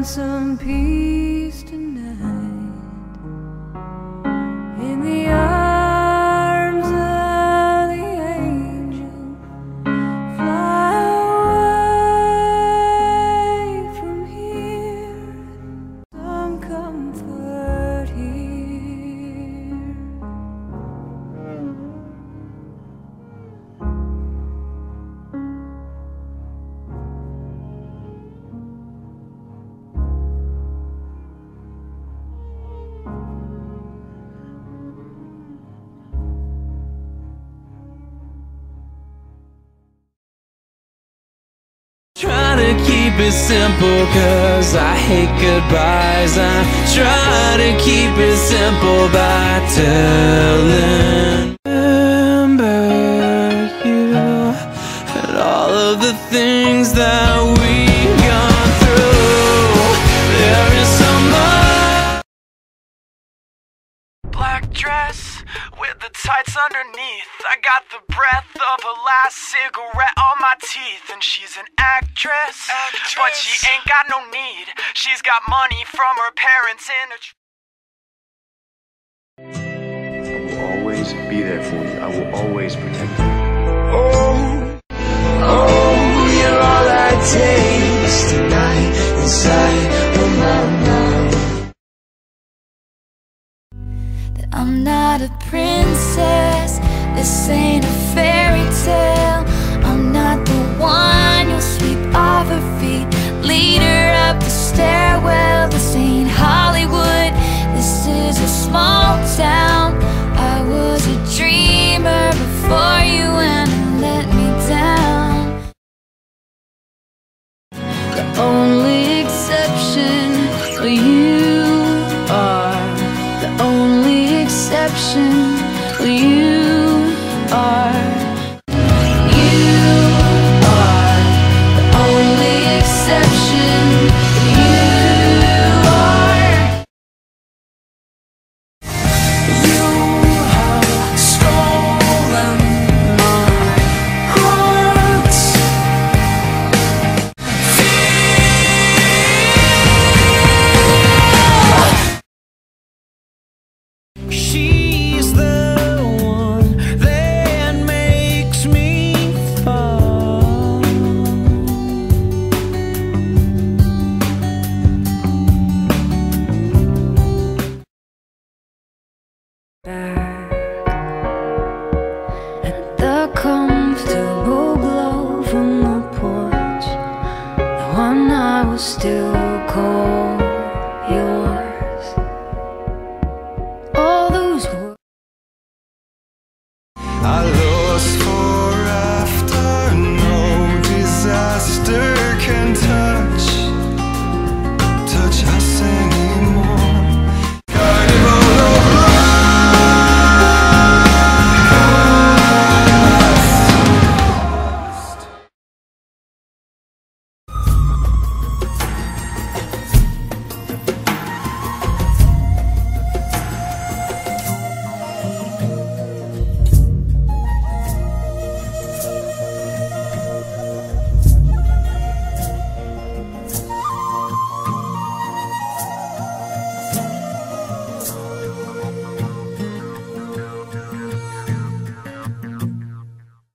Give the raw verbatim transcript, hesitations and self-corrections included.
find some peace tonight in the arms of the angel. Fly away from here, some comfort here. Keep it simple, cause I hate goodbyes. I try to keep it simple by telling remember you and all of the things that we've gone through. There is so much. Black dress with the tights underneath, I got the breath of her last cigarette on my teeth. And she's an actress, actress. But she ain't got no need. She's got money from her parents in a tr I will always be there for you. I will always protect you. Oh, oh, you're all I taste tonight inside of my mouth. That I'm not a princess. This ain't a fairy tale. I'm not the one you'll sweep off her feet, lead her up the stairwell. This ain't Hollywood, this is a small town. I was a dreamer before you and it let me down. The only exception for you are, the only exception for you are. Still call your